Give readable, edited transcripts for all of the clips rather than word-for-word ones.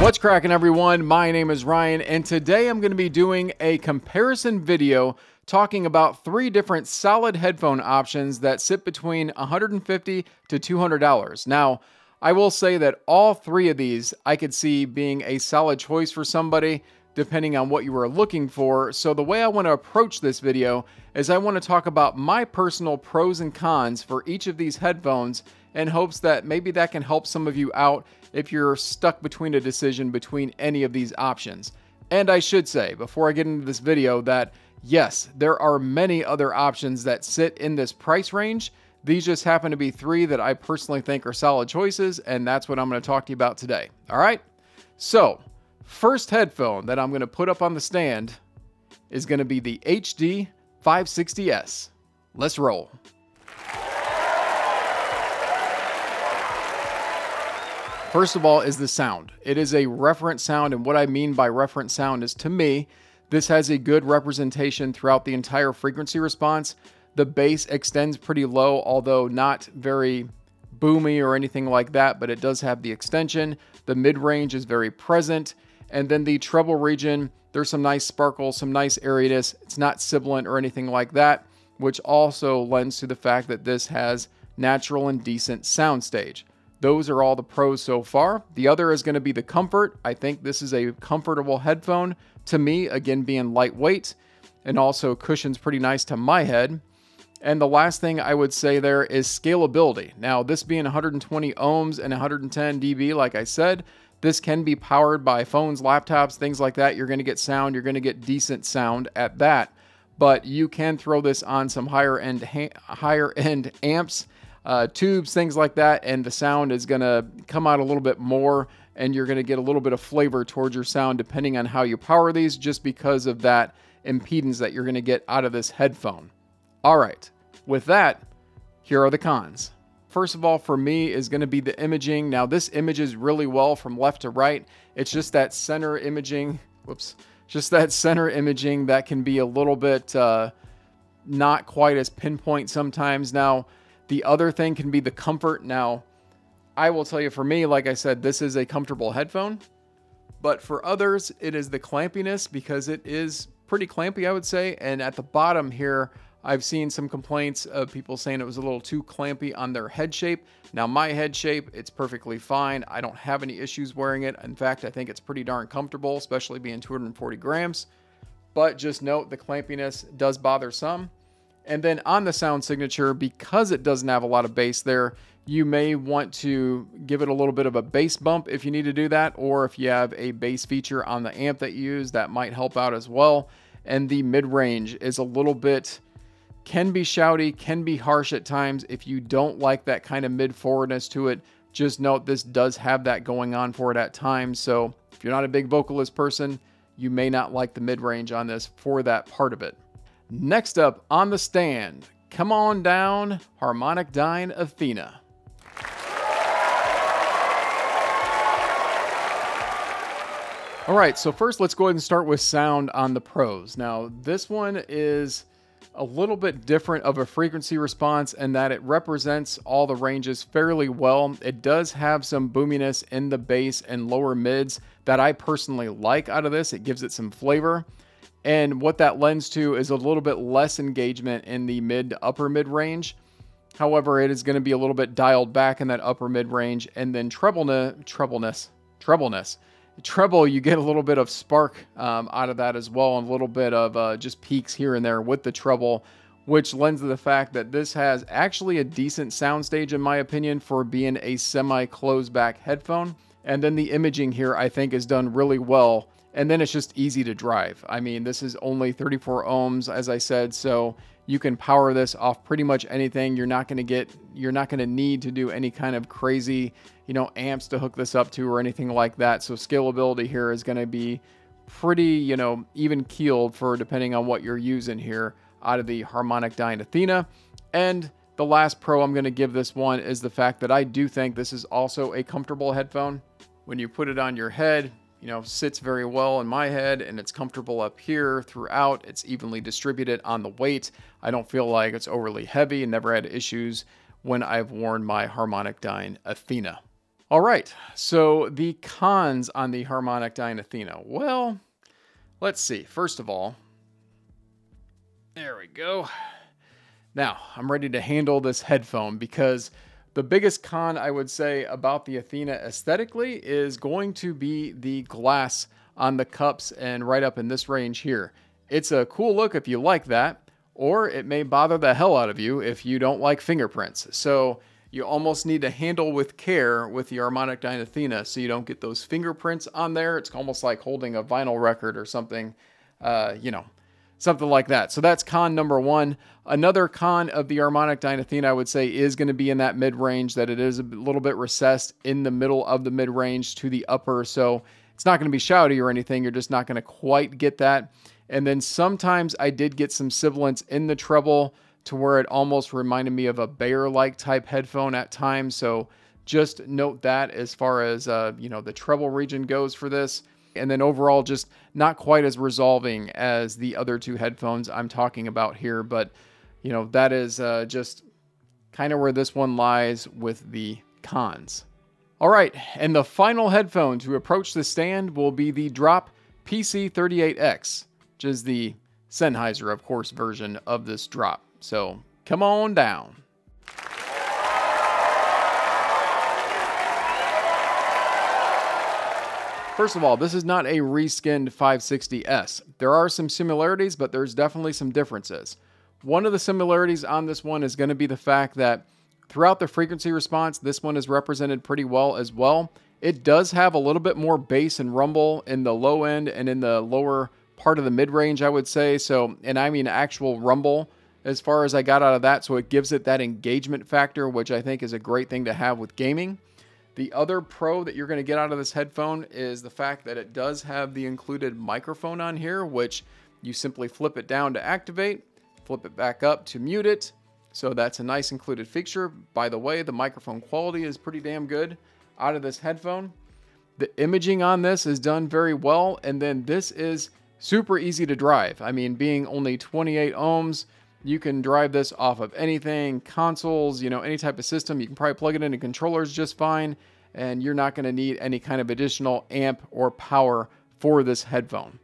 What's cracking, everyone? My name is Ryan, and today I'm going to be doing a comparison video talking about three different solid headphone options that sit between $150 to $200. Now, I will say that all three of these I could see being a solid choice for somebody depending on what you were looking for. So the way I want to approach this video is I want to talk about my personal pros and cons for each of these headphones in hopes that maybe that can help some of you out if you're stuck between a decision between any of these options. And I should say, before I get into this video, that yes, there are many other options that sit in this price range. These just happen to be three that I personally think are solid choices, and that's what I'm going to talk to you about today. All right? So, first headphone that I'm going to put up on the stand is going to be the HD 560S. Let's roll. First of all is the sound. It is a reference sound, and what I mean by reference sound is, to me, this has a good representation throughout the entire frequency response. The bass extends pretty low, although not very boomy or anything like that, but it does have the extension. The mid-range is very present. And then the treble region, there's some nice sparkle, some nice airiness. It's not sibilant or anything like that, which also lends to the fact that this has natural and decent soundstage. Those are all the pros so far. The other is going to be the comfort. I think this is a comfortable headphone to me, again, being lightweight, and also cushions pretty nice to my head. And the last thing I would say there is scalability. Now, this being 120 ohms and 110 dB, like I said, this can be powered by phones, laptops, things like that. You're going to get sound. You're going to get decent sound at that, but you can throw this on some higher end amps, tubes, things like that, and the sound is going to come out a little bit more, and you're going to get a little bit of flavor towards your sound depending on how you power these, just because of that impedance that you're going to get out of this headphone. All right, with that, here are the cons. First of all, for me, is going to be the imaging. Now, this images really well from left to right. It's just that center imaging, that can be a little bit not quite as pinpoint sometimes. Now, the other thing can be the comfort. Now, I will tell you, for me, like I said, this is a comfortable headphone, but for others, it is the clampiness, because it is pretty clampy, I would say. And at the bottom here, I've seen some complaints of people saying it was a little too clampy on their head shape. Now, my head shape, it's perfectly fine. I don't have any issues wearing it. In fact, I think it's pretty darn comfortable, especially being 240 grams, but just note the clampiness does bother some. And then on the sound signature, because it doesn't have a lot of bass there, you may want to give it a little bit of a bass bump if you need to do that, or if you have a bass feature on the amp that you use, that might help out as well. And the mid-range is a little bit, can be shouty, can be harsh at times. If you don't like that kind of mid-forwardness to it, just note this does have that going on for it at times. So if you're not a big vocalist person, you may not like the mid-range on this for that part of it. Next up on the stand, come on down, Harmonicdyne Athena. All right, so first let's go ahead and start with sound on the pros. Now, this one is a little bit different of a frequency response in that it represents all the ranges fairly well. It does have some boominess in the bass and lower mids that I personally like out of this. It gives it some flavor. And what that lends to is a little bit less engagement in the mid to upper mid range. However, it is going to be a little bit dialed back in that upper mid range. And then treble, you get a little bit of spark out of that as well, and a little bit of just peaks here and there with the treble, which lends to the fact that this has actually a decent soundstage, in my opinion, for being a semi-closed back headphone. And then the imaging here, I think, is done really well. And then it's just easy to drive. I mean, this is only 34 ohms, as I said, so you can power this off pretty much anything. You're not going to need to do any kind of crazy, amps to hook this up to or anything like that. So scalability here is going to be pretty, even keeled for depending on what you're using here out of the Harmonicdyne Athena. And the last pro I'm going to give this one is the fact that I do think this is also a comfortable headphone. When you put it on your head, sits very well in my head, and it's comfortable up here throughout. It's evenly distributed on the weight. I don't feel like it's overly heavy, and never had issues when I've worn my Harmonicdyne Athena. All right, so the cons on the Harmonicdyne Athena. Well, let's see. First of all, there we go. Now, I'm ready to handle this headphone because the biggest con I would say about the Athena aesthetically is going to be the glass on the cups and right up in this range here. It's a cool look if you like that, or it may bother the hell out of you if you don't like fingerprints. So you almost need to handle with care with the Harmonicdyne Athena so you don't get those fingerprints on there. It's almost like holding a vinyl record or something, you know. Something like that. So that's con number one. Another con of the Harmonicdyne Athena, I would say, is going to be in that mid-range, that it is a little bit recessed in the middle of the mid-range to the upper. So it's not going to be shouty or anything. You're just not going to quite get that. And then sometimes I did get some sibilance in the treble to where it almost reminded me of a Beyer-like type headphone at times. So just note that as far as, you know, the treble region goes for this. And then overall, just not quite as resolving as the other two headphones I'm talking about here. But, you know, that is just kind of where this one lies with the cons. All right, and the final headphone to approach the stand will be the Drop PC38X, which is the Sennheiser, of course, version of this Drop. So come on down. First of all, this is not a reskinned 560S. There are some similarities, but there's definitely some differences. One of the similarities on this one is going to be the fact that throughout the frequency response, this one is represented pretty well as well. It does have a little bit more bass and rumble in the low end and in the lower part of the mid-range, I would say. So, and I mean actual rumble as far as I got out of that. So it gives it that engagement factor, which I think is a great thing to have with gaming. The other pro that you're going to get out of this headphone is the fact that it does have the included microphone on here, which you simply flip it down to activate, flip it back up to mute it. So that's a nice included feature. By the way, the microphone quality is pretty damn good out of this headphone. The imaging on this is done very well. And then this is super easy to drive. I mean, being only 28 ohms, you can drive this off of anything, consoles, you know, any type of system. You can probably plug it into controllers just fine, and you're not going to need any kind of additional amp or power for this headphone.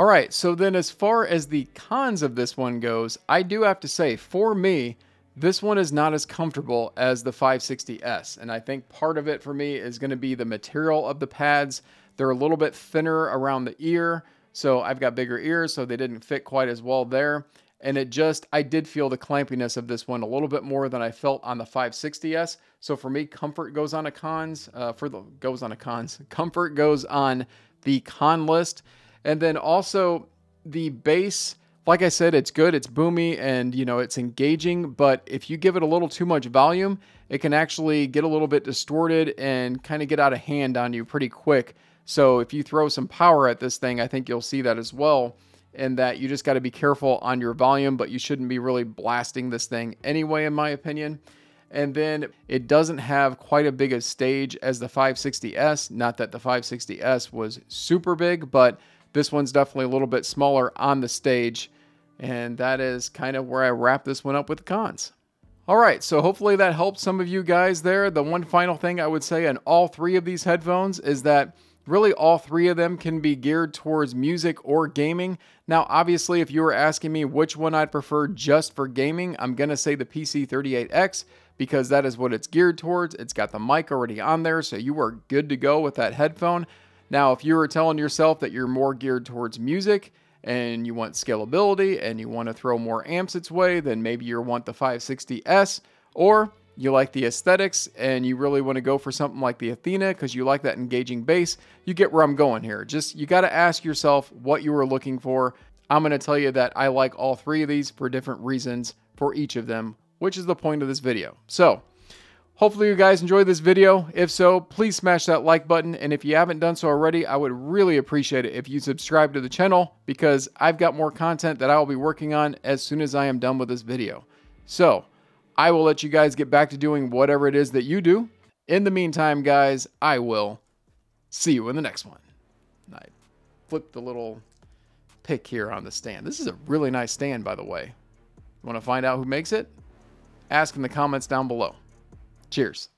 All right, so then as far as the cons of this one goes, I do have to say, for me, this one is not as comfortable as the 560S, and I think part of it for me is going to be the material of the pads. They're a little bit thinner around the ear, so I've got bigger ears, so they didn't fit quite as well there. And it just, I did feel the clampiness of this one a little bit more than I felt on the 560S. So for me, comfort goes on a cons, comfort goes on the con list. And then also the bass, like I said, it's good, it's boomy, and you know, it's engaging, but if you give it a little too much volume, it can actually get a little bit distorted and kind of get out of hand on you pretty quick. So if you throw some power at this thing, I think you'll see that as well. And that you just got to be careful on your volume, but you shouldn't be really blasting this thing anyway, in my opinion. And then it doesn't have quite as big a stage as the 560S. Not that the 560S was super big, but this one's definitely a little bit smaller on the stage. And that is kind of where I wrap this one up with the cons. All right, so hopefully that helped some of you guys there. The one final thing I would say on all three of these headphones is that really, all three of them can be geared towards music or gaming. Now, obviously, if you were asking me which one I'd prefer just for gaming, I'm going to say the PC38X because that is what it's geared towards. It's got the mic already on there, so you are good to go with that headphone. Now, if you were telling yourself that you're more geared towards music and you want scalability and you want to throw more amps its way, then maybe you want the 560S, or you like the aesthetics and you really want to go for something like the Athena because you like that engaging bass. You get where I'm going here. Just, you got to ask yourself what you were looking for. I'm going to tell you that I like all three of these for different reasons for each of them, which is the point of this video. So hopefully you guys enjoyed this video. If so, please smash that like button. And if you haven't done so already, I would really appreciate it if you subscribe to the channel because I've got more content that I will be working on as soon as I am done with this video. So I will let you guys get back to doing whatever it is that you do. In the meantime, guys, I will see you in the next one. I flipped the little pick here on the stand. This is a really nice stand, by the way. Want to find out who makes it? Ask in the comments down below. Cheers.